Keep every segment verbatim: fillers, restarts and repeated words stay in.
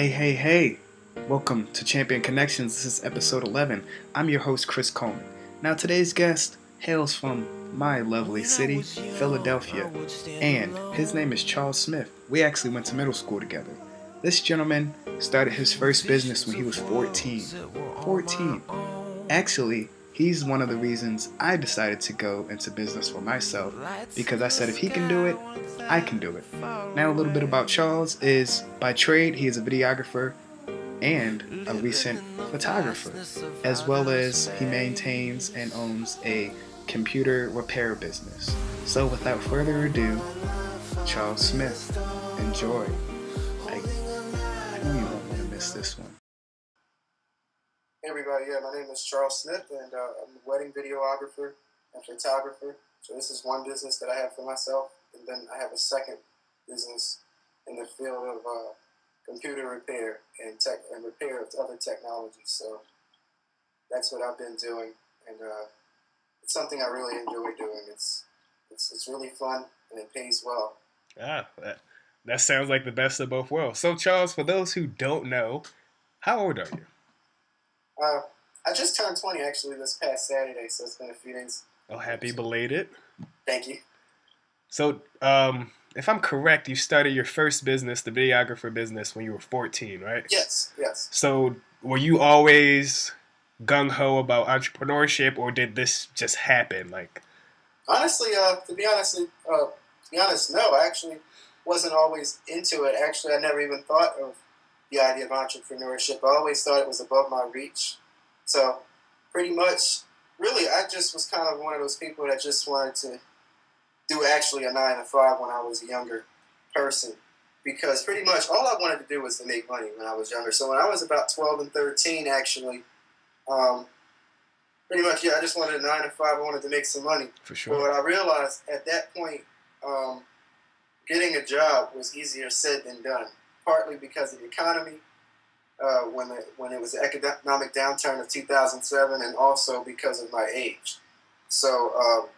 Hey, hey, hey! Welcome to Champion Connections. This is episode eleven. I'm your host, Chris Coleman. Now, today's guest hails from my lovely city, Philadelphia, and his name is Charles Smith. We actually went to middle school together. This gentleman started his first business when he was fourteen. fourteen. Actually, he's one of the reasons I decided to go into business for myself, because I said if he can do it, I can do it. Now a little bit about Charles is, by trade, he is a videographer and a recent photographer, as well as he maintains and owns a computer repair business. So without further ado, Charles Smith, enjoy. I, I know you won't want to miss this one. Hey everybody, yeah, my name is Charles Smith, and uh, I'm a wedding videographer and photographer. So this is one business that I have for myself, and then I have a second business in the field of uh, computer repair and tech and repair of other technologies. So that's what I've been doing, and uh, it's something I really enjoy doing. It's it's it's really fun, and it pays well. Ah, that that sounds like the best of both worlds. So Charles, for those who don't know, how old are you? Uh, I just turned twenty, actually, this past Saturday, so it's been a few days. Oh, happy belated. Thank you. So, um, if I'm correct, you started your first business, the videographer business, when you were fourteen, right? Yes, yes. So, were you always gung-ho about entrepreneurship, or did this just happen? Like, Honestly, uh, to be honest, uh, to be honest, no, I actually wasn't always into it. Actually, I never even thought of the idea of entrepreneurship. I always thought it was above my reach. So pretty much, really, I just was kind of one of those people that just wanted to do actually a nine to five when I was a younger person, because pretty much all I wanted to do was to make money when I was younger. So when I was about twelve and thirteen, actually, um, pretty much, yeah, I just wanted a nine to five. I wanted to make some money. For sure. But what I realized at that point, um, getting a job was easier said than done. Partly because of the economy, uh, when the, when it was the economic downturn of two thousand seven, and also because of my age. So um,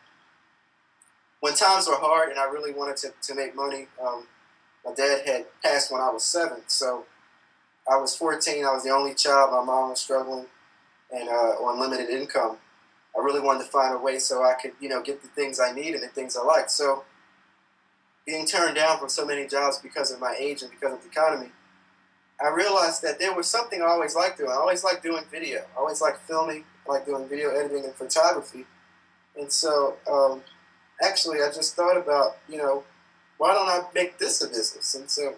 when times were hard and I really wanted to, to make money, um, my dad had passed when I was seven. So I was fourteen. I was the only child. My mom was struggling and uh, on limited income. I really wanted to find a way so I could, you know, get the things I need and the things I like. So being turned down from so many jobs because of my age and because of the economy, I realized that there was something I always liked doing. I always liked doing video. I always liked filming. I liked doing video editing and photography. And so, um, actually, I just thought about, you know, why don't I make this a business? And so,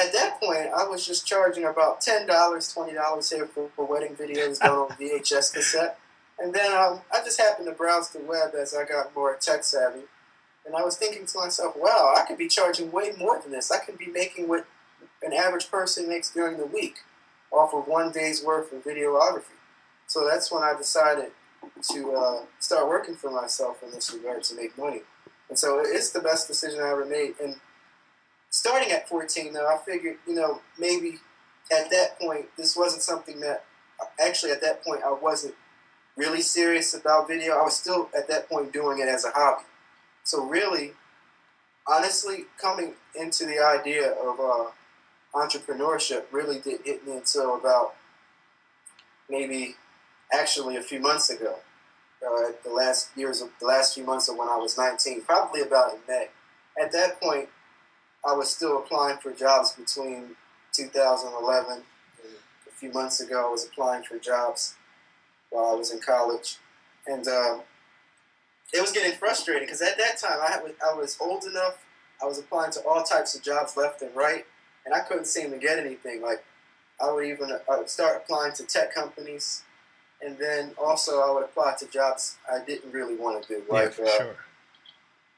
at that point, I was just charging about ten dollars, twenty dollars here for, for wedding videos done on V H S cassette. And then um, I just happened to browse the web as I got more tech savvy. And I was thinking to myself, wow, I could be charging way more than this. I could be making what an average person makes during the week off of one day's worth of videography. So that's when I decided to uh, start working for myself in this regard to make money. And so it's the best decision I ever made. And starting at fourteen, though, I figured, you know, maybe at that point, this wasn't something that, actually at that point, I wasn't really serious about video. I was still at that point doing it as a hobby. So really, honestly, coming into the idea of uh, entrepreneurship really didn't hit me until about maybe actually a few months ago, uh, the last years of the last few months of when I was nineteen, probably about in May. At that point, I was still applying for jobs between two thousand eleven and a few months ago. I was applying for jobs while I was in college, and Uh, it was getting frustrating because at that time I was, I was old enough, I was applying to all types of jobs left and right, and I couldn't seem to get anything. Like, I would even I would start applying to tech companies, and then also I would apply to jobs I didn't really want to do, like yeah, uh, sure.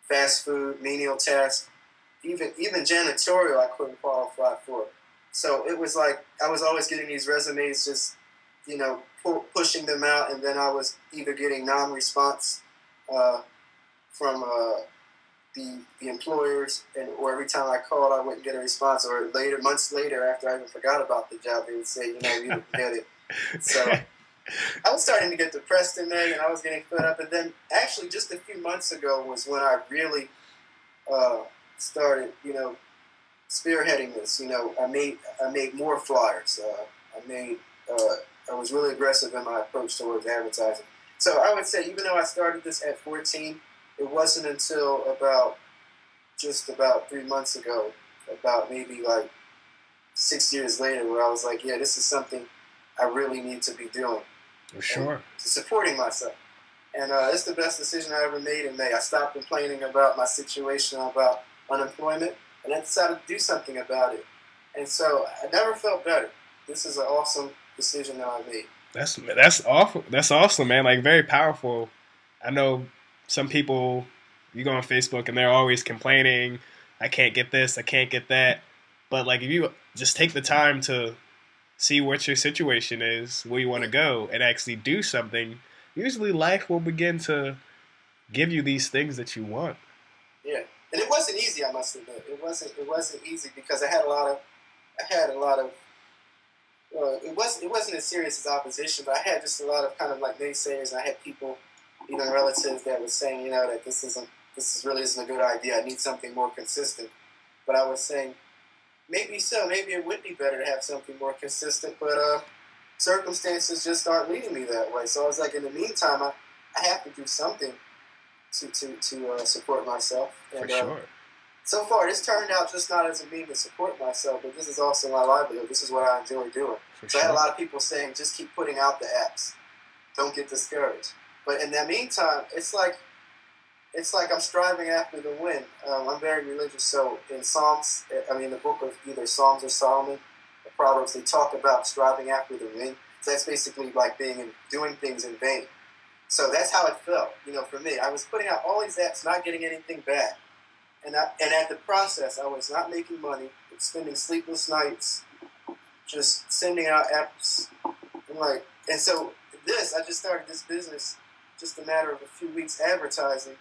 fast food, menial tasks, even, even janitorial I couldn't qualify for. So it was like I was always getting these resumes just, you know, pu pushing them out, and then I was either getting non-response Uh, from uh, the, the employers, and or every time I called, I wouldn't get a response. Or later, months later, after I even forgot about the job, they would say, you know, you didn't get it. So I was starting to get depressed in May, and I was getting fed up. And then, actually, just a few months ago was when I really uh, started, you know, spearheading this. You know, I made I made more flyers. Uh, I made uh, I was really aggressive in my approach towards advertising. So I would say, even though I started this at fourteen, it wasn't until about just about three months ago, about maybe like six years later, where I was like, yeah, this is something I really need to be doing. For sure. Supporting myself. And uh, it's the best decision I ever made in May. I stopped complaining about my situation, about unemployment, and I decided to do something about it. And so I never felt better. This is an awesome decision that I made. That's that's awful. That's awesome, man. Like, very powerful. I know some people, you go on Facebook and they're always complaining, I can't get this, I can't get that. But like, if you just take the time to see what your situation is, where you want to go, and actually do something, usually life will begin to give you these things that you want. Yeah, and it wasn't easy. I must admit, it wasn't. It wasn't easy because I had a lot of, I had a lot of. Well, it wasn't. It wasn't as serious as opposition, but I had just a lot of kind of like naysayers, and I had people, you know, relatives that were saying, you know, that this isn't, this is really isn't a good idea. I need something more consistent. But I was saying, maybe so. Maybe it would be better to have something more consistent. But uh, circumstances just aren't leading me that way. So I was like, in the meantime, I, I have to do something to to to uh, support myself. And, For sure. Uh, so far, this turned out just not as a means to support myself, but this is also my livelihood. This is what I enjoy doing. For so sure. I had a lot of people saying, just keep putting out the apps. Don't get discouraged. But in the meantime, it's like it's like I'm striving after the win. Um, I'm very religious, so in Psalms, I mean, the book of either Psalms or Solomon, or Proverbs, they talk about striving after the win. So that's basically like being in, doing things in vain. So that's how it felt, you know, for me. I was putting out all these apps, not getting anything back. And, I, and at the process, I was not making money, spending sleepless nights, just sending out apps. And, like, and so this, I just started this business just a matter of a few weeks advertising.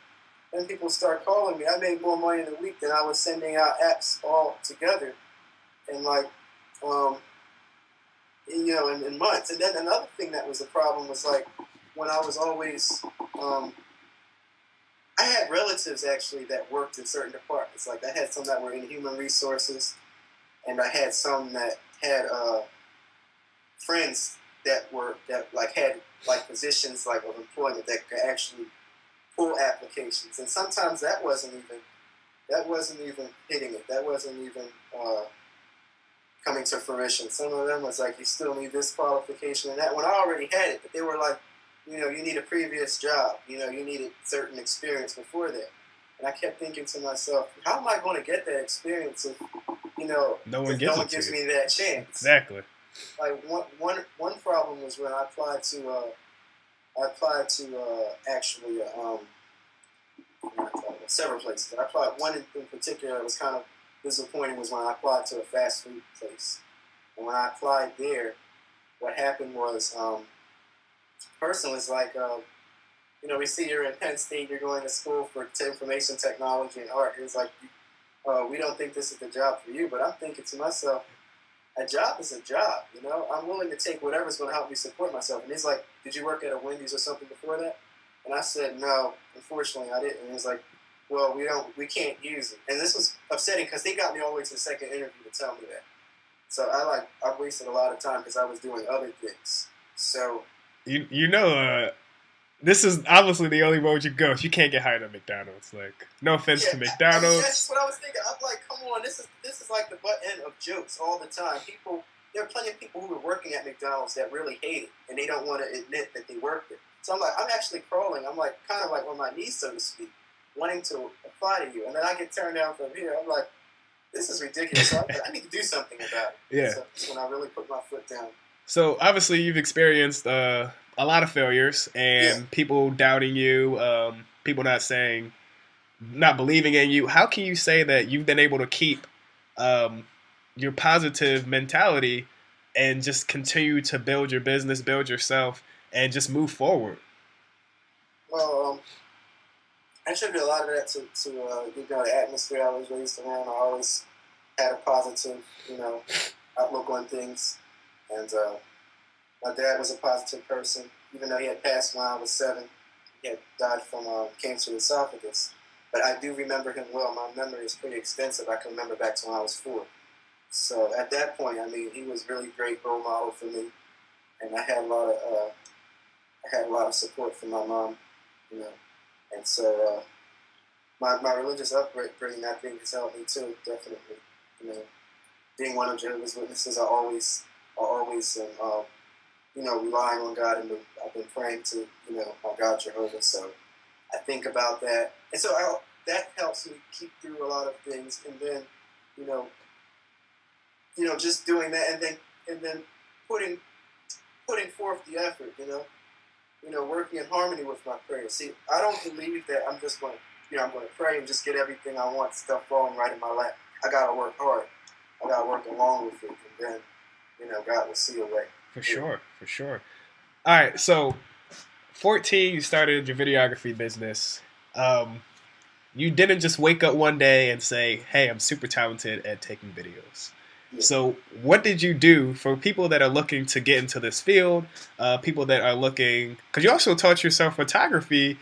Then people start calling me. I made more money in a week than I was sending out apps all together, and like, um, in, you know, in, in months. And then another thing that was a problem was like when I was always, um, I had relatives actually that worked in certain departments. Like I had some that were in human resources, and I had some that had uh, friends that were that like had like positions like of employment that could actually pull applications, and sometimes that wasn't even that wasn't even hitting it. That wasn't even uh, coming to fruition. Some of them was like, you still need this qualification and that one. I already had it, but they were like, you know, you need a previous job. You know, you needed certain experience before that. And I kept thinking to myself, how am I going to get that experience if you know no one, gives, no one gives me that chance? Exactly. Like one one one problem was when I applied to. Uh, I applied to uh, actually uh, um, several places. I applied one in, in particular that was kind of disappointing was when I applied to a fast food place. And when I applied there, what happened was um, the person was like, uh, you know, we see you're in Penn State, you're going to school for information technology and art. It was like, uh, we don't think this is the job for you. But I'm thinking to myself, a job is a job, you know? I'm willing to take whatever's going to help me support myself. And he's like, did you work at a Wendy's or something before that? And I said, no, unfortunately I didn't. And he's like, well, we don't, we can't use it. And this was upsetting because they got me all the way to the second interview to tell me that. So I like, I wasted a lot of time because I was doing other things. So. You, you know, uh, this is obviously the only road you go if you can't get hired at McDonald's. Like, no offense yeah, to McDonald's. I mean, that's what I was thinking. I'm like, come on, this is this is like the butt end of jokes all the time. People, there are plenty of people who are working at McDonald's that really hate it, and they don't want to admit that they worked it. So I'm like, I'm actually crawling. I'm like, kind of like on my knees, so to speak, wanting to apply to you, and then I get turned down from here. I'm like, this is ridiculous. So I'm like, I need to do something about it. Yeah. So that's when I really put my foot down. So obviously, you've experienced. Uh, A lot of failures and yeah. people doubting you, um, people not saying, not believing in you. How can you say that you've been able to keep um, your positive mentality and just continue to build your business, build yourself, and just move forward? Well, um, I attribute a lot of that to, to uh, you know, the atmosphere I was raised around. I always had a positive, you know, outlook on things, and. Uh, My dad was a positive person, even though he had passed when I was seven. He had died from uh, cancer esophagus. But I do remember him well. My memory is pretty extensive. I can remember back to when I was four. So at that point, I mean, he was really a great role model for me, and I had a lot of uh, I had a lot of support from my mom, you know. And so uh, my my religious upbringing, I think, has helped me too, definitely. You know, being one of Jehovah's Witnesses, I always I always am, um, you know, relying on God, and I've been praying to, you know, my God Jehovah. So I think about that, and so I, that helps me keep through a lot of things. And then, you know, you know, just doing that, and then and then putting putting forth the effort, you know, you know, working in harmony with my prayers. See, I don't believe that I'm just going to, you know, I'm going to pray and just get everything I want, stuff falling right in my lap. I got to work hard. I got to work along with it, and then, you know, God will see a way. For sure, for sure. All right, so. fourteen, you started your videography business. Um, you didn't just wake up one day and say, hey, I'm super talented at taking videos. Yeah. So what did you do for people that are looking to get into this field, uh, people that are looking, because you also taught yourself photography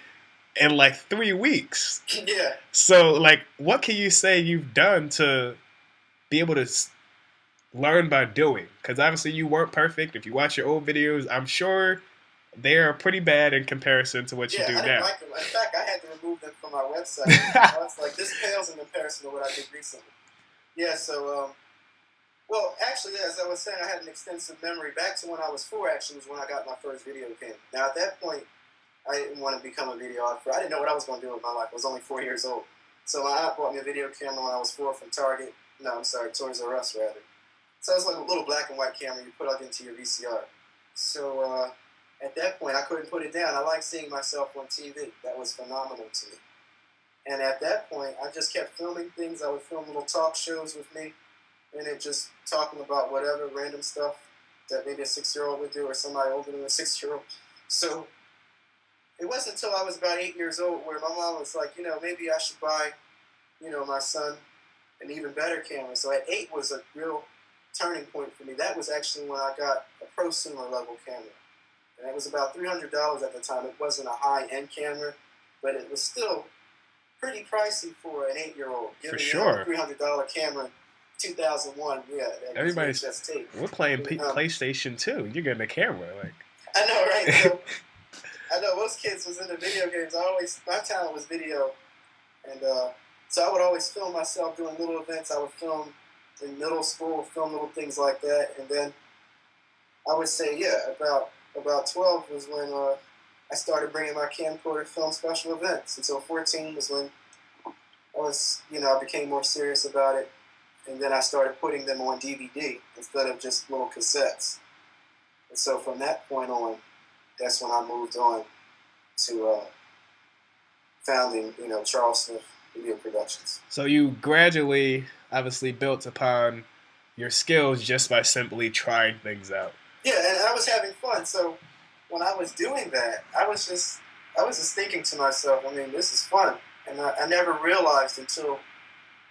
in like three weeks. Yeah. So like, what can you say you've done to be able to learn by doing? Because obviously you weren't perfect. If you watch your old videos, I'm sure they are pretty bad in comparison to what yeah, you do I didn't now. Like them. In fact, I had to remove them from my website. I was like, this pales in comparison to what I did recently. Yeah, so, um, well, actually, yeah, as I was saying, I had an extensive memory. Back to when I was four, actually, was when I got my first video camera. Now, at that point, I didn't want to become a videographer. I didn't know what I was going to do with my life. I was only four years old. So my aunt bought me a video camera when I was four from Target. No, I'm sorry, Toys R Us, rather. So it was like a little black and white camera you put up into your V C R. So, uh... at that point, I couldn't put it down. I liked seeing myself on T V. That was phenomenal to me. And at that point, I just kept filming things. I would film little talk shows with me, and it just talking about whatever random stuff that maybe a six-year-old would do, or somebody older than a six-year-old. So it wasn't until I was about eight years old where my mom was like, you know, maybe I should buy, you know, my son an even better camera. So at eight was a real turning point for me. That was actually when I got a prosumer level camera. And it was about three hundred dollars at the time. It wasn't a high-end camera, but it was still pretty pricey for an eight-year-old. For sure. A three hundred dollar camera in two thousand one, yeah. Everybody's just tape. We're playing P um, PlayStation two. You're getting a camera. Like. I know, right? So, I know most kids was into video games. I always, my talent was video. And uh, so I would always film myself doing little events. I would film in middle school, film little things like that. And then I would say, yeah, about... About twelve was when uh, I started bringing my camcorder to film special events. Until fourteen was when I was, you know, I became more serious about it, and then I started putting them on D V D instead of just little cassettes. And so from that point on, that's when I moved on to uh, founding, you know, Charles Smith Video Productions. So you gradually, obviously, built upon your skills just by simply trying things out. Yeah, and I was having fun. So when I was doing that, I was just I was just thinking to myself, I mean, this is fun. And I, I never realized until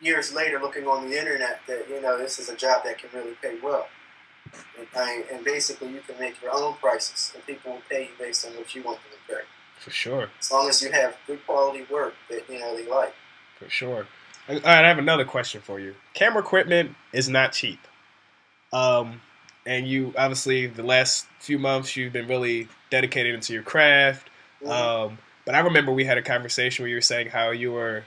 years later, looking on the internet, that, you know, this is a job that can really pay well. And, I, and basically, you can make your own prices, and people will pay you based on what you want them to pay. For sure. As long as you have good quality work that, you know, they like. For sure. All right, I have another question for you. Camera equipment is not cheap. Um. And you, obviously, the last few months, you've been really dedicated into your craft. Mm-hmm. um, but I remember we had a conversation where you were saying how you were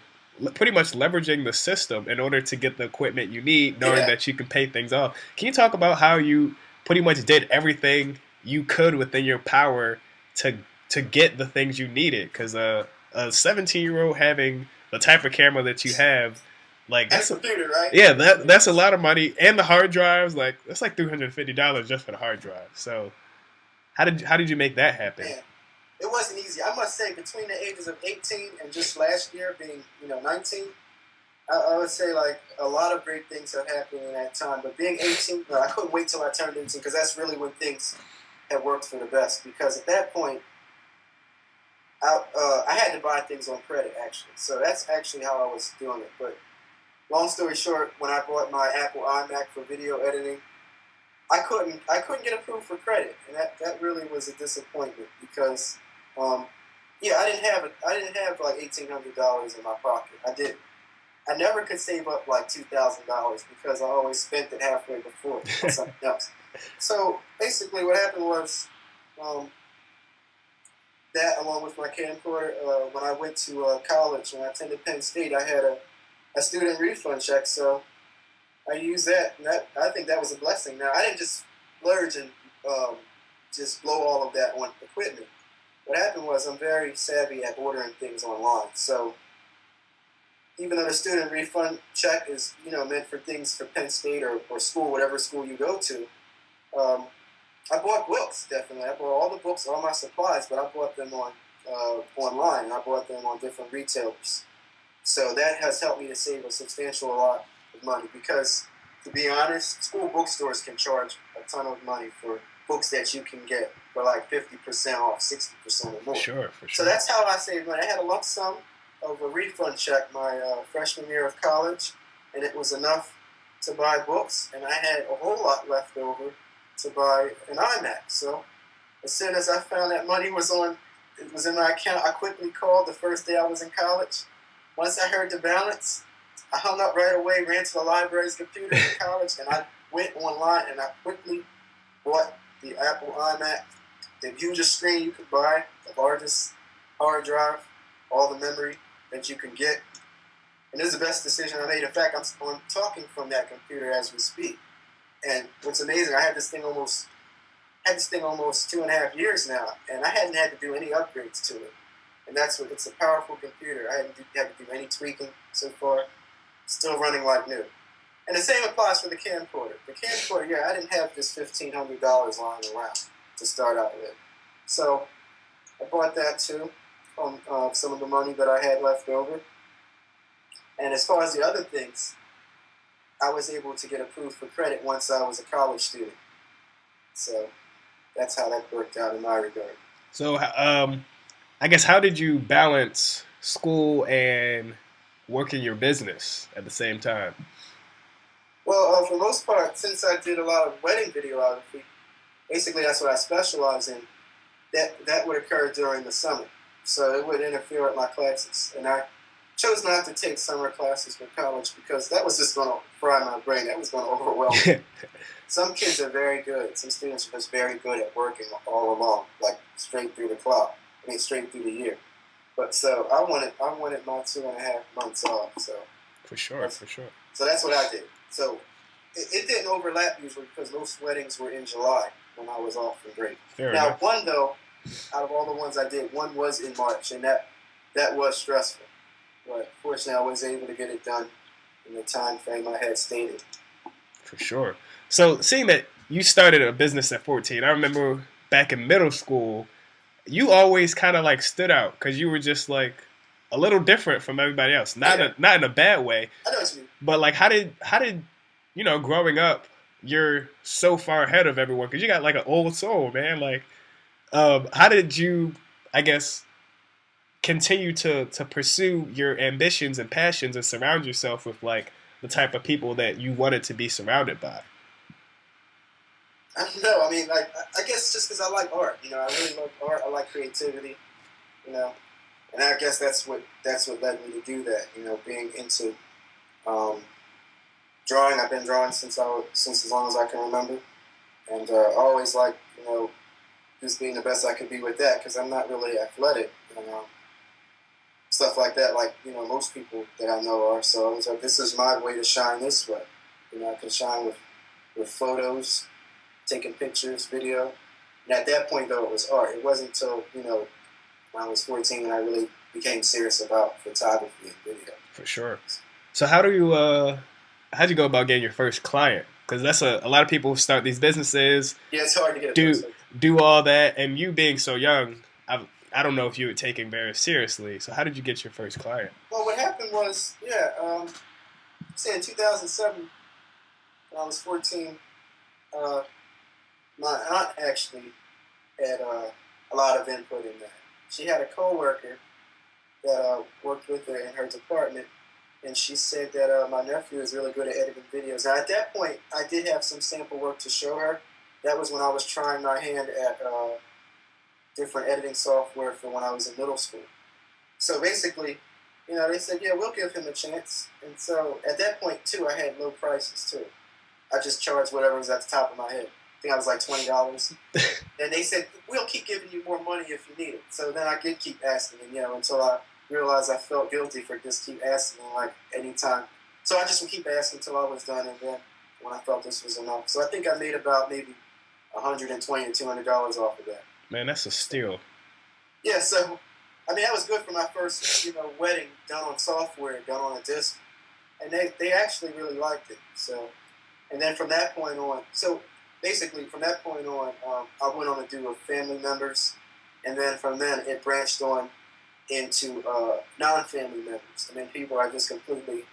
pretty much leveraging the system in order to get the equipment you need, knowing yeah. that you can pay things off. Can you talk about how you pretty much did everything you could within your power to to get the things you needed? Because uh, a seventeen-year-old having the type of camera that you have, like, that's a computer, right? Yeah, that that's a lot of money, and the hard drives, like, that's like three hundred and fifty dollars just for the hard drive. So, how did how did you make that happen? Man, it wasn't easy. I must say, between the ages of eighteen and just last year being, you know, nineteen, I, I would say like a lot of great things have happened in that time. But being eighteen, well, I couldn't wait till I turned eighteen, because that's really when things had worked for the best. Because at that point, I uh, I had to buy things on credit, actually. So that's actually how I was doing it, but. Long story short, when I bought my Apple iMac for video editing, I couldn't I couldn't get approved for credit, and that, that really was a disappointment, because um, Yeah, I didn't have I didn't have like eighteen hundred dollars in my pocket. I didn't. I never could save up like two thousand dollars because I always spent it halfway before on something else. So basically, what happened was um, that, along with my camcorder, uh, when I went to uh, college and I attended Penn State, I had a a student refund check. So I used that, and that, I think that was a blessing. Now I didn't just splurge and um, just blow all of that on equipment. What happened was I'm very savvy at ordering things online. So even though the student refund check is, you know, meant for things for Penn State or, or school, whatever school you go to, um, I bought books, definitely. I bought all the books, all my supplies, but I bought them on uh, online. I bought them on different retailers. So that has helped me to save a substantial lot of money because, to be honest, school bookstores can charge a ton of money for books that you can get for like fifty percent off, sixty percent or more. For sure, for sure. So that's how I saved money. I had a lump sum of a refund check my uh, freshman year of college, and it was enough to buy books, and I had a whole lot left over to buy an iMac. So as soon as I found that money was on, it was in my account, I quickly called the first day I was in college. Once I heard the balance, I hung up right away, ran to the library's computer in college, and I went online and I quickly bought the Apple iMac, the hugest screen you could buy, the largest hard drive, all the memory that you can get. And this is the best decision I made. In fact, I'm, I'm talking from that computer as we speak. And what's amazing, I had this thing almost had this thing almost two and a half years now, and I hadn't had to do any upgrades to it. And that's what, it's a powerful computer. I hadn't had to do any tweaking so far. Still running like new. And the same applies for the camcorder. The camcorder, yeah, I didn't have this fifteen hundred dollars lying around to start out with. So I bought that too, on um, uh, some of the money that I had left over. And as far as the other things, I was able to get approved for credit once I was a college student. So that's how that worked out in my regard. So um, I guess how did you balance school and working your business at the same time? Well, uh, for the most part, since I did a lot of wedding videography, basically that's what I specialize in, that, that would occur during the summer. So it would interfere with my classes. And I chose not to take summer classes for college because that was just going to fry my brain. That was going to overwhelm me. Some kids are very good. Some students are just very good at working all along, like straight through the clock. I mean, straight through the year. But so I wanted, I wanted my two and a half months off. So for sure, for sure. So that's what I did. So it, it didn't overlap usually because most weddings were in July when I was off from grade. Fair now enough. One though, out of all the ones I did, one was in March, and that that was stressful. But fortunately, I was able to get it done in the time frame I had stated. For sure. So seeing that you started a business at fourteen, I remember back in middle school, you always kind of like stood out because you were just like a little different from everybody else. Not yeah. a, not in a bad way. I know what you mean. But like, how did how did you know growing up? You're so far ahead of everyone because you got like an old soul, man. Like, um, how did you, I guess, continue to to pursue your ambitions and passions and surround yourself with like the type of people that you wanted to be surrounded by? I don't know. I mean, like, I guess just because I like art, you know, I really love art. I like creativity, you know, and I guess that's what that's what led me to do that. You know, being into um, drawing. I've been drawing since I since as long as I can remember, and uh, I always like, you know, just being the best I could be with that because I'm not really athletic, you know, stuff like that. Like, you know, most people that I know are. So I was like, this is my way to shine this way. You know, I can shine with with photos, taking pictures, video. And at that point, though, it was art. It wasn't until, you know, when I was fourteen that I really became serious about photography and video. For sure. So how do you, uh, how'd you go about getting your first client? Because that's a, a lot of people start these businesses. Yeah, it's hard to get a do, do all that. And you being so young, I, I don't know if you were taking very seriously. So how did you get your first client? Well, what happened was, yeah, um, say in two thousand seven, when I was fourteen, uh, my aunt actually had uh, a lot of input in that. She had a coworker that uh, worked with her in her department, and she said that uh, my nephew is really good at editing videos. Now, at that point, I did have some sample work to show her. That was when I was trying my hand at uh, different editing software for when I was in middle school. So basically, you know, they said, yeah, we'll give him a chance. And so at that point, too, I had low prices, too. I just charged whatever was at the top of my head. I think I was like twenty dollars. And they said, we'll keep giving you more money if you need it. So then I did keep asking, and, you know, until I realized I felt guilty for just keep asking, like, any time. So I just would keep asking until I was done, and then when I felt this was enough. So I think I made about maybe a hundred twenty or two hundred dollars off of that. Man, that's a steal. Yeah, so, I mean, that was good for my first, you know, wedding, done on software, done on a disc. And they, they actually really liked it. So, and then from that point on, so basically from that point on, um, I went on to do with family members. And then from then, it branched on into uh, non-family members. I mean, people I just completely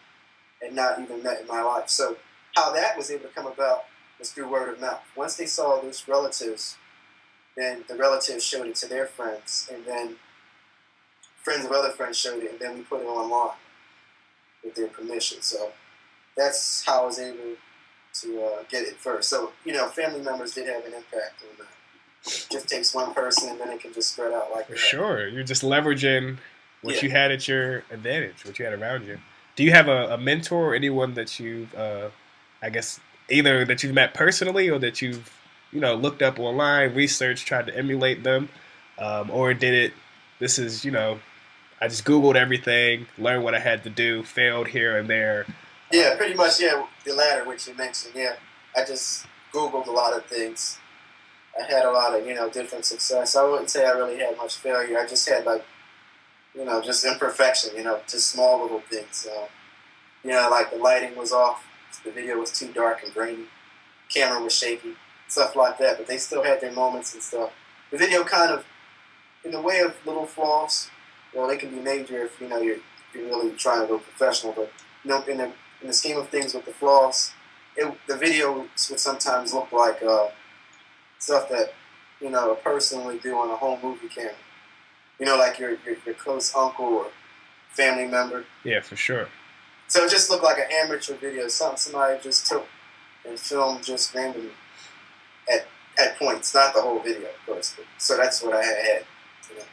had not even met in my life. So how that was able to come about was through word of mouth. Once they saw those relatives, then the relatives showed it to their friends, and then friends of other friends showed it, and then we put it online with their permission. So that's how I was able to uh, get it first. So, you know, family members did have an impact on that. It just takes one person, and then it can just spread out like that. Sure. You're just leveraging what yeah. you had at your advantage, what you had around you. Do you have a, a mentor or anyone that you've, uh, I guess, either that you've met personally or that you've, you know, looked up online, researched, tried to emulate them, um, or did it, this is, you know, I just Googled everything, learned what I had to do, failed here and there? Yeah, pretty much, yeah, the latter, which you mentioned, yeah. I just Googled a lot of things. I had a lot of, you know, different success. I wouldn't say I really had much failure. I just had, like, you know, just imperfection, you know, just small little things. So, you know, like the lighting was off. The video was too dark and grainy. Camera was shaky. Stuff like that. But they still had their moments and stuff. The video kind of, in the way of little flaws, well, they can be major if, you know, you're, you're really trying to go professional. But, you know, in the, in the scheme of things with the flaws, it, the video would sometimes look like uh, stuff that, you know, a person would do on a home movie camera. You know, like your, your, your close uncle or family member. Yeah, for sure. So it just looked like an amateur video, something somebody just took and filmed just randomly at at points, not the whole video, of course. But, so that's what I had. You know.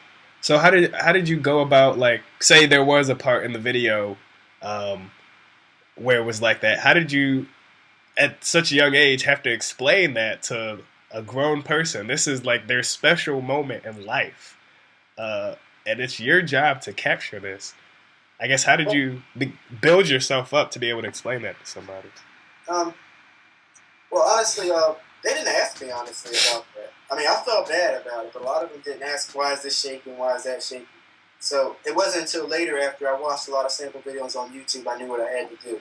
So how did how did you go about, like, say there was a part in the video um, where it was like that? How did you, at such a young age, have to explain that to a grown person? This is like their special moment in life, uh, and it's your job to capture this. I guess, how did you build yourself up to be able to explain that to somebody? Um, well, honestly, uh, they didn't ask me, honestly, about that. I mean, I felt bad about it, but a lot of them didn't ask, why is this shaking, why is that shaking? So it wasn't until later, after I watched a lot of sample videos on YouTube, I knew what I had to do.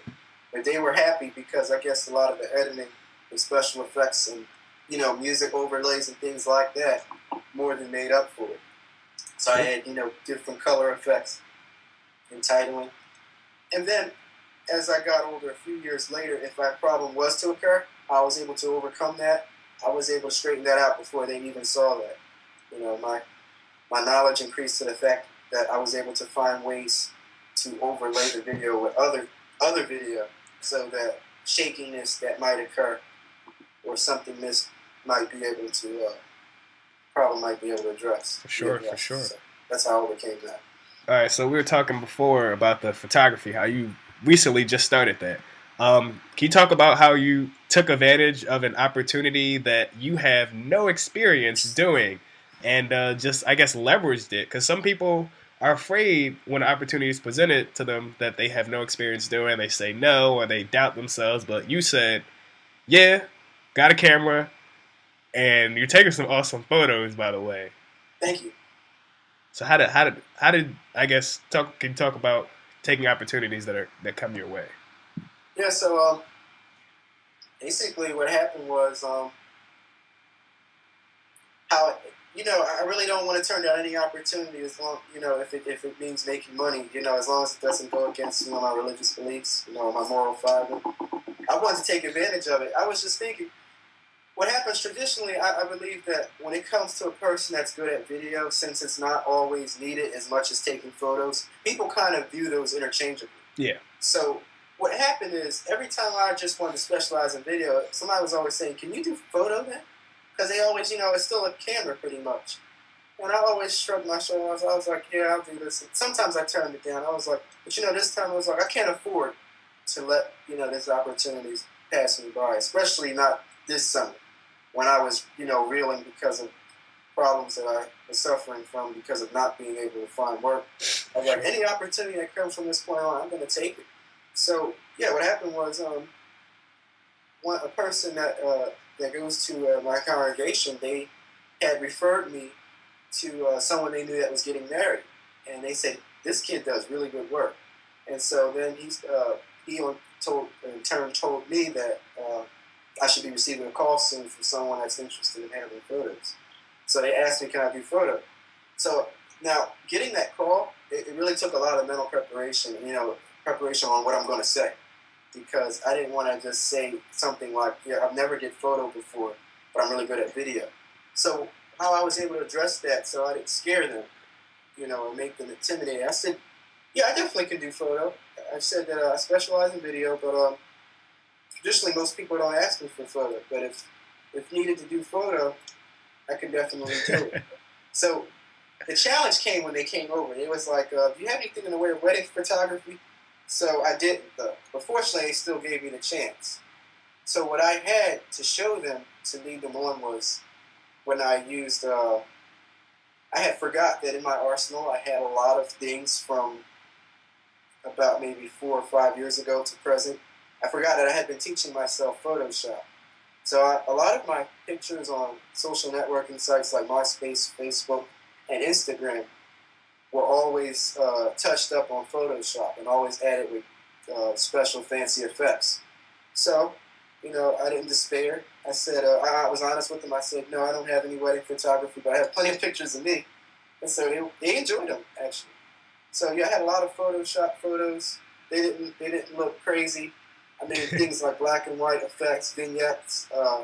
But they were happy because I guess a lot of the editing and special effects and, you know, music overlays and things like that more than made up for it. So I had, you know, different color effects. Entitling. And then, as I got older, a few years later, if my problem was to occur, I was able to overcome that. I was able to straighten that out before they even saw that. You know, my my knowledge increased to the fact that I was able to find ways to overlay the video with other other video, so that shakiness that might occur or something missed might be able to uh, problem might be able to address. For sure, for sure. So that's how I overcame that. All right, so we were talking before about the photography, how you recently just started that. Um, can you talk about how you took advantage of an opportunity that you have no experience doing and uh, just, I guess, leveraged it? Because some people are afraid when an opportunity is presented to them that they have no experience doing. They say no or they doubt themselves. But you said, yeah, got a camera, and you're taking some awesome photos, by the way. Thank you. So how did how did how did I guess talk can talk about taking opportunities that are that come your way? Yeah, so um, basically what happened was um, how you know I really don't want to turn down any opportunity as long you know if it if it means making money you know as long as it doesn't go against you know my religious beliefs you know my moral fiber. I wanted to take advantage of it. I was just thinking. What happens traditionally, I, I believe that when it comes to a person that's good at video, since it's not always needed as much as taking photos, people kind of view those interchangeably. Yeah. So what happened is every time I just wanted to specialize in video, somebody was always saying, can you do photo then? Because they always, you know, it's still a camera pretty much. And I always shrugged my shoulders. I was like, yeah, I'll do this. And sometimes I turned it down. I was like, but you know, this time I was like, I can't afford to let, you know, these opportunities pass me by, especially not this summer when I was, you know, reeling because of problems that I was suffering from because of not being able to find work. I was like, any opportunity that comes from this point on, I'm going to take it. So, yeah, what happened was um, one, a person that, uh, that goes to uh, my congregation, they had referred me to uh, someone they knew that was getting married. And they said, this kid does really good work. And so then he's, uh, he told, in turn told me that uh, I should be receiving a call soon from someone that's interested in handling photos. So they asked me, can I do photo? So now getting that call, it, it really took a lot of mental preparation, you know, preparation on what I'm going to say. Because I didn't want to just say something like, yeah, I've never did photo before, but I'm really good at video. So how I was able to address that so I didn't scare them, you know, or make them intimidated. I said, yeah, I definitely can do photo. I said that uh, I specialize in video, but um, traditionally most people don't ask me for photo. But if, if needed to do photo, I could definitely do it. So the challenge came when they came over. It was like, uh, do you have anything in the way of wedding photography? So I didn't, though. But fortunately, they still gave me the chance. So what I had to show them, to lead them on, was when I used, uh, I had forgot that in my arsenal, I had a lot of things from about maybe four or five years ago to present. I forgot that I had been teaching myself Photoshop. So I, a lot of my pictures on social networking sites like MySpace, Facebook, and Instagram were always uh, touched up on Photoshop and always added with uh, special fancy effects. So, you know, I didn't despair. I said, uh, I was honest with them. I said, no, I don't have any wedding photography, but I have plenty of pictures of me. And so they, they enjoyed them, actually. So yeah, I had a lot of Photoshop photos. They didn't, they didn't look crazy. I made things like black and white effects, vignettes, uh,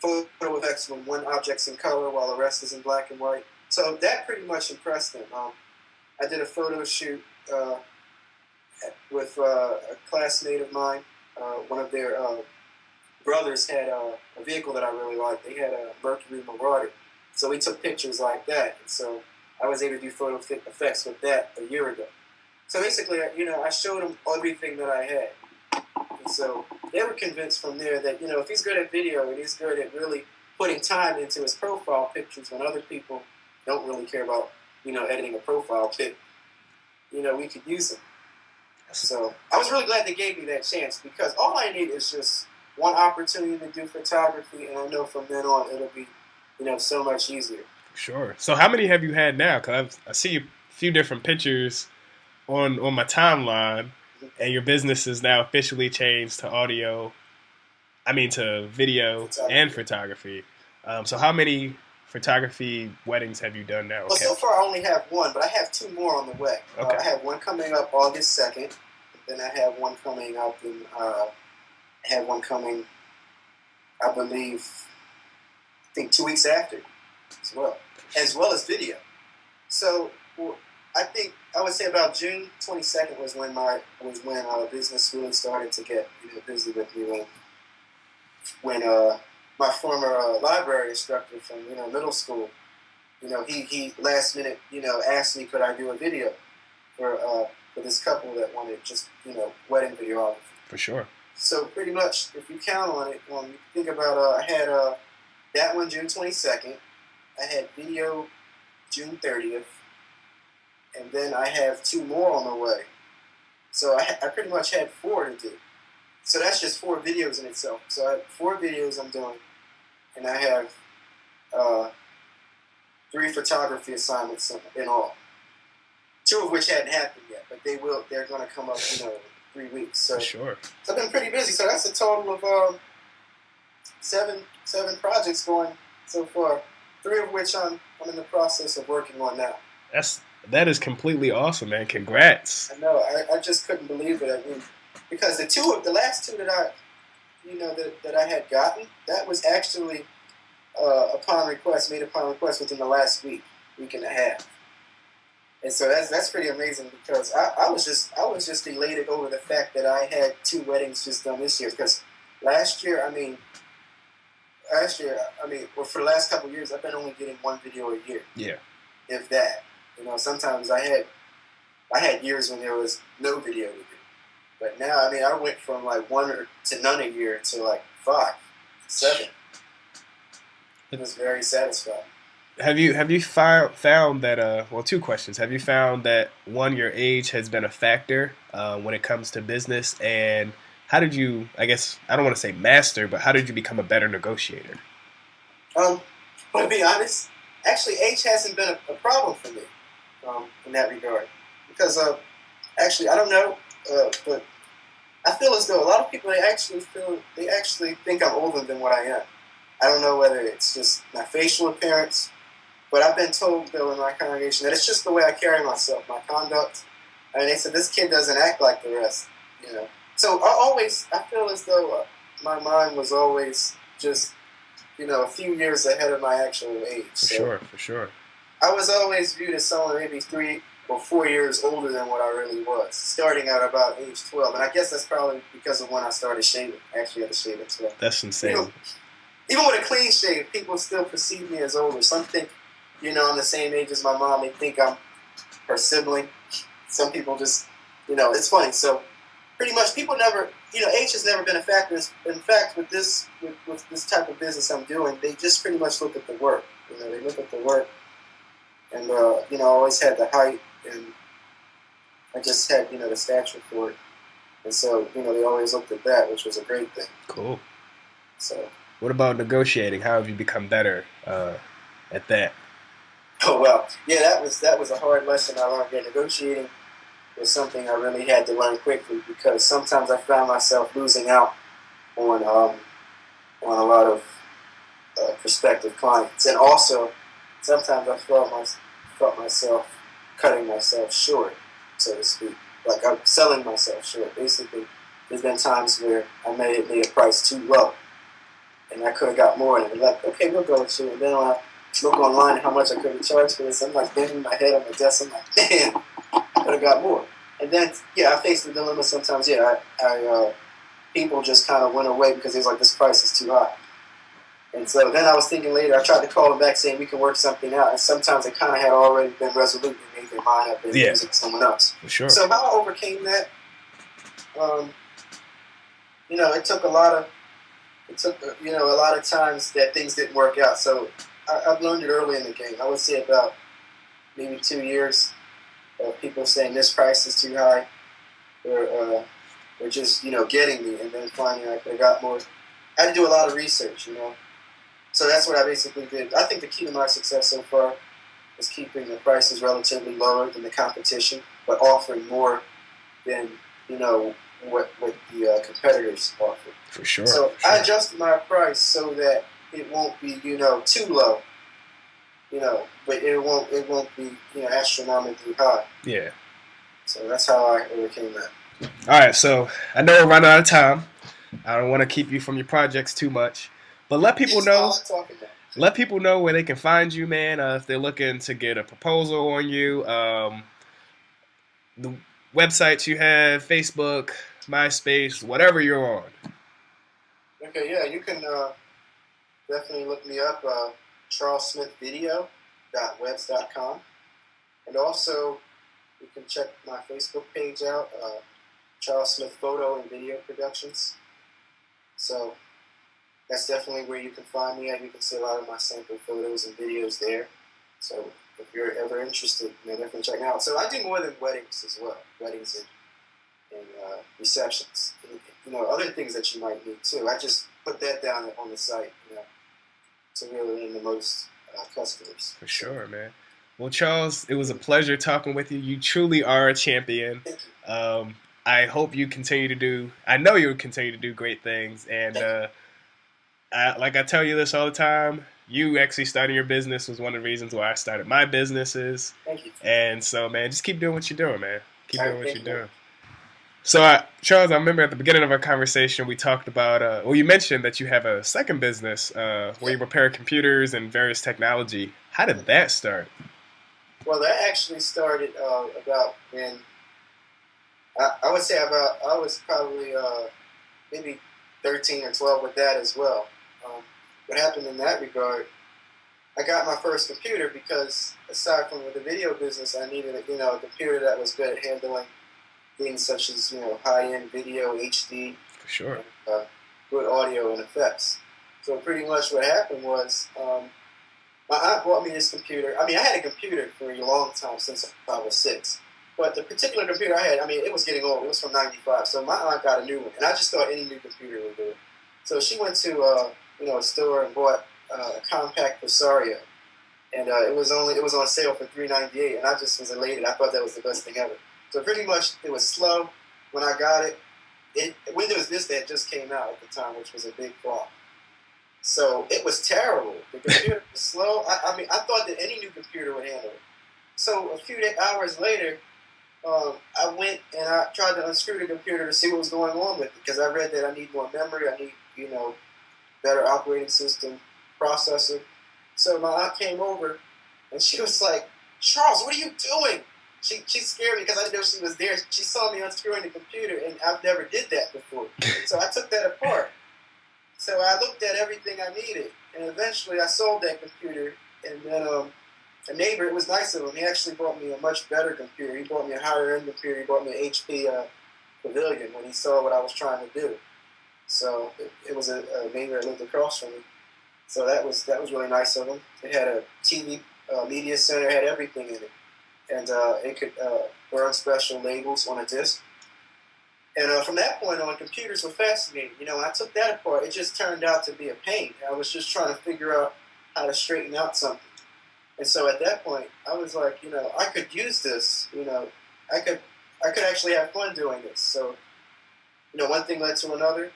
photo effects when one object's in color while the rest is in black and white. So that pretty much impressed them. Um, I did a photo shoot uh, with uh, a classmate of mine. Uh, one of their uh, brothers had uh, a vehicle that I really liked. They had a Mercury Marauder. So we took pictures like that. And so I was able to do photo effects with that a year ago. So basically, you know, I showed them everything that I had. And so they were convinced from there that, you know, if he's good at video and he's good at really putting time into his profile pictures when other people don't really care about, you know, editing a profile pic, you know, we could use them. So I was really glad they gave me that chance because all I need is just one opportunity to do photography, and I know from then on it'll be, you know, so much easier. Sure. So how many have you had now? Because I see a few different pictures on, on my timeline, and your business is now officially changed to audio, I mean to video photography. and photography. Um, so how many photography weddings have you done now? Well, okay. So far I only have one, but I have two more on the way. Okay. Uh, I have one coming up August second, then I have one coming up in, uh, I have one coming, I believe, I think two weeks after as well, as well as video. So, well, I think I would say about June twenty-second was when my was when our business really started to get, you know, busy with me when when uh, my former uh, library instructor from, you know, middle school, you know, he, he last minute, you know, asked me could I do a video for uh, for this couple that wanted just, you know, wedding videography. For sure. So pretty much if you count on it, um, you think about uh, I had uh, that one June twenty-second, I had video June thirtieth. And then I have two more on the way. So I, I pretty much had four to do. So that's just four videos in itself. So I have four videos I'm doing, and I have uh, three photography assignments in all. Two of which hadn't happened yet, but they will. They're going to come up, you know, in three weeks. So, sure. So I've been pretty busy. So that's a total of um, seven seven projects going so far. Three of which I'm I'm in the process of working on now. That's. That is completely awesome, man. Congrats. I know. I, I just couldn't believe it. I mean, because the two of the last two that I, you know, that, that I had gotten, that was actually uh, upon request, made upon request within the last week, week and a half. And so that's that's pretty amazing because I, I was just I was just elated over the fact that I had two weddings just done this year. Because last year, I mean, last year, I mean, well, for the last couple of years, I've been only getting one video a year. Yeah. if that. You know, sometimes I had I had years when there was no video to do. But now, I mean, I went from like one or to none a year to like five, seven. It was very satisfying. Have you have you found found that uh well two questions. Have you found that one, your age has been a factor uh, when it comes to business, and how did you, I guess I don't want to say master, but how did you become a better negotiator? Um, to be honest, actually age hasn't been a, a problem for me um, in that regard, because uh, actually I don't know, uh, but I feel as though a lot of people they actually feel they actually think I'm older than what I am. I don't know whether it's just my facial appearance, but I've been told, though, in my congregation that it's just the way I carry myself, my conduct. I mean, they said, this kid doesn't act like the rest, you know. So I always, I feel as though my mind was always just, you know, a few years ahead of my actual age. For so sure, for sure. I was always viewed as someone maybe three or four years older than what I really was, starting out about age twelve. And I guess that's probably because of when I started shaving. I actually had to shave at twelve. That's insane. You know, even with a clean shave, people still perceive me as older. Some think, you know, I'm the same age as my mom. They think I'm her sibling. Some people just, you know, it's funny. So pretty much people never, you know, age has never been a factor. In fact, with this with, with this type of business I'm doing, they just pretty much look at the work. You know, they look at the work. And, uh, you know, I always had the height, and I just had, you know, the stature for it. And so, you know, they always looked at that, which was a great thing. Cool. So. What about negotiating? How have you become better uh, at that? Oh well, yeah, that was that was a hard lesson I learned. Yeah, negotiating was something I really had to learn quickly, because sometimes I found myself losing out on um, on a lot of uh, prospective clients, and also sometimes I felt my, felt myself cutting myself short, so to speak. Like I'm selling myself short. Basically, there's been times where I made made a price too low, and I could have got more, and I'd be like, okay, we'll go with you. And then when I look online how much I could have charged for this, I'm like banging my head on the desk, I'm like, damn, I could have got more. And then, yeah, I face the dilemma sometimes, yeah, I, I uh, people just kind of went away because it was like, this price is too high. And so then I was thinking later, I tried to call them back saying we can work something out, and sometimes they kind of had already been resolute and made their mind up and yeah. using someone else. For sure. So how I overcame that, um, you know, it took a lot of, It took, you know, a lot of times that things didn't work out. So I, I've learned it early in the game. I would say about maybe two years of people saying this price is too high, or, uh, or just, you know, getting me, and then finding I could have got more. I had to do a lot of research, you know. So that's what I basically did. I think the key to my success so far is keeping the prices relatively lower than the competition, but offering more than, you know, what, what the uh, competitors offer. For sure. So for sure. I adjusted my price so that it won't be, you know, too low, you know, but it won't it won't be, you know, astronomically high. Yeah. So that's how I overcame that. All right. So I know we're running out of time. I don't want to keep you from your projects too much, but let people it's know. Let people know where they can find you, man. Uh, if they're looking to get a proposal on you, um, the websites you have, Facebook, MySpace, whatever you're on. Okay, yeah, you can uh, definitely look me up, uh, charles smith video dot webs dot com, and also you can check my Facebook page out, uh, Charles Smith Photo and Video Productions. So that's definitely where you can find me at. You can see a lot of my sample photos and videos there. So if you're ever interested, you know, definitely check it out. So I do more than weddings as well, weddings and and uh, receptions, and, you know, other things that you might need too. I just put that down on the site, you know, to really win the most uh, customers. For sure, man. Well, Charles, it was a pleasure talking with you. You truly are a champion. Thank you. Um, I hope you continue to do. I know you'll continue to do great things. And uh, I, like I tell you this all the time, you actually starting your business was one of the reasons why I started my businesses. Thank you. And so, man, just keep doing what you're doing, man. Keep all doing right, what you're you. doing. So, uh, Charles, I remember at the beginning of our conversation, we talked about, uh, well, you mentioned that you have a second business uh, where you repair computers and various technology. How did that start? Well, that actually started uh, about when, I, I would say about, I was probably uh, maybe thirteen or twelve with that as well. Um, what happened in that regard I got my first computer because, aside from with the video business, I needed a, you know, a computer that was good at handling things such as, you know, high-end video, H D, for sure, and, uh, good audio and effects. So pretty much what happened was, um, my aunt bought me this computer. I mean, I had a computer for a long time, since I was six. But the particular computer I had, I mean, it was getting old. It was from ninety-five. So my aunt got a new one, and I just thought any new computer would do it. So she went to, uh, you know, a store and bought Uh, a compact Presario, and uh, it was only it was on sale for three ninety-eight, and I just was elated. I thought that was the best thing ever. So pretty much it was slow when I got it. It Windows Vista had just came out at the time, which was a big flop. So it was terrible. The computer was slow. I, I mean, I thought that any new computer would handle it. So a few hours later, um, I went and I tried to unscrew the computer to see what was going on with it, because I read that I need more memory. I need, you know, better operating system, processor. So my aunt came over, and she was like, "Charles, what are you doing?" She she scared me because I didn't know she was there. She saw me unscrewing the computer, and I've never did that before. So I took that apart. So I looked at everything I needed, and eventually I sold that computer. And then um, a neighbor, it was nice of him, he actually bought me a much better computer. He bought me a higher end computer. He bought me an H P uh, Pavilion when he saw what I was trying to do. So it, it was a, a neighbor that lived across from me. So that was that was really nice of them. It had a T V uh, media center, had everything in it, and uh, it could uh, burn special labels on a disc. And uh, from that point on, computers were fascinating. You know, when I took that apart, it just turned out to be a pain. I was just trying to figure out how to straighten out something. And so at that point, I was like, you know, I could use this. You know, I could I could actually have fun doing this. So, you know, one thing led to another.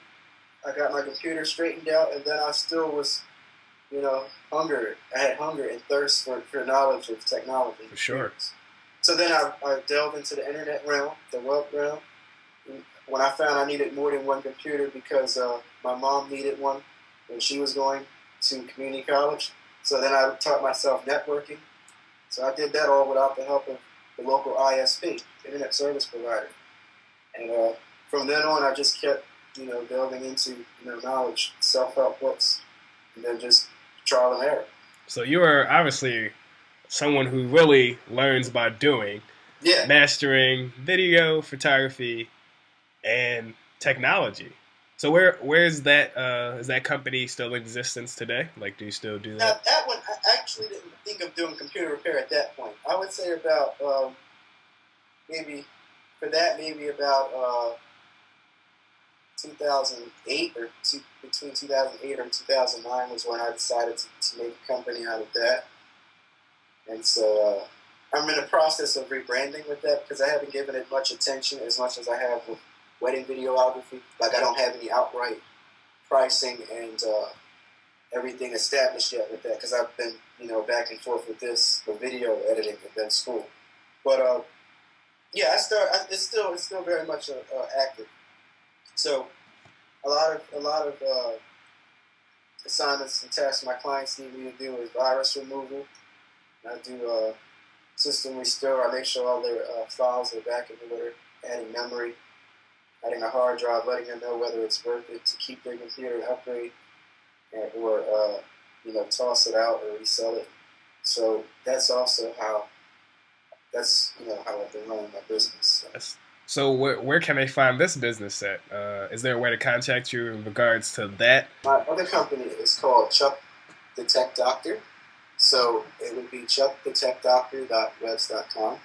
I got my computer straightened out, and then I still was, you know, hunger. I had hunger and thirst for, for knowledge of technology. For sure. So then I, I delved into the internet realm, the web realm, when I found I needed more than one computer because uh, my mom needed one when she was going to community college. So then I taught myself networking. So I did that all without the help of the local I S P, internet service provider. And uh, from then on, I just kept, you know, delving into, you know, knowledge, self-help books, and then just trial and error. So you are obviously someone who really learns by doing, yeah, mastering video, photography, and technology. So where where is that? Uh, is that company still in existence today? Like, do you still do that? Now, that one, I actually didn't think of doing computer repair at that point. I would say about um, maybe for that, maybe about uh, two thousand eight or two, between two thousand eight and two thousand nine was when I decided to, to make a company out of that. And so uh, I'm in the process of rebranding with that because I haven't given it much attention as much as I have with wedding videography. Like, I don't have any outright pricing and uh, everything established yet with that because I've been, you know, back and forth with this, with video editing and then school. But uh, yeah, I start. I, it's still it's still very much uh, uh, active. So a lot of a lot of uh, assignments and tasks my clients need me to do is virus removal. I do uh, system restore. I make sure all their uh, files are back in order, adding memory, adding a hard drive, letting them know whether it's worth it to keep their computer and upgrade, and, or uh, you know, toss it out or resell it. So that's also how that's you know how I've been running my business. So. So where, where can they find this business at? Uh, is there a way to contact you in regards to that? My other company is called Chuck the Tech Doctor. So it would be chuck the tech doctor dot webs dot com.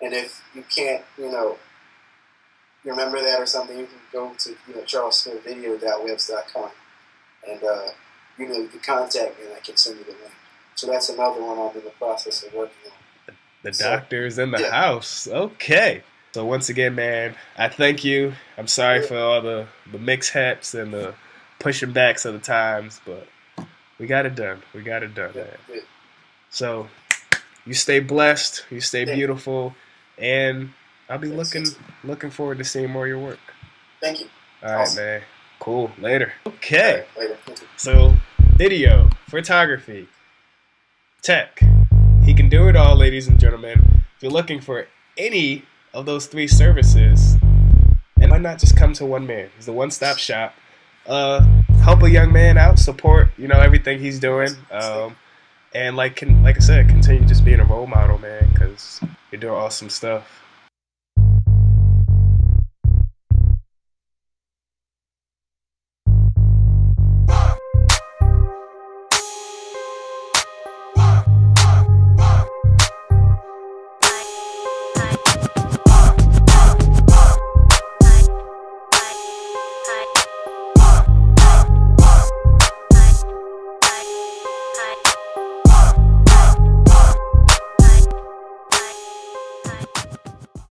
And if you can't, you know, remember that or something, you can go to, you know, charles smith video dot webs dot com. And uh, you know, you can contact me and I can send you the link. So that's another one I'm in the process of working on. The so, doctor is in the yeah. house. Okay. So once again, man, I thank you. I'm sorry for all the, the mishaps and the pushing backs of the times, but we got it done. We got it done, man. So you stay blessed, you stay beautiful, and I'll be looking looking forward to seeing more of your work. Thank you. All right, awesome, man. Cool. Later. Okay. All right, later. So video, photography, tech. He can do it all, ladies and gentlemen. If you're looking for any of those three services, and why not just come to one man? He's the one-stop shop. Uh, help a young man out, support, you know, everything he's doing. Um, And like, can, like I said, continue just being a role model, man, because you're doing awesome stuff.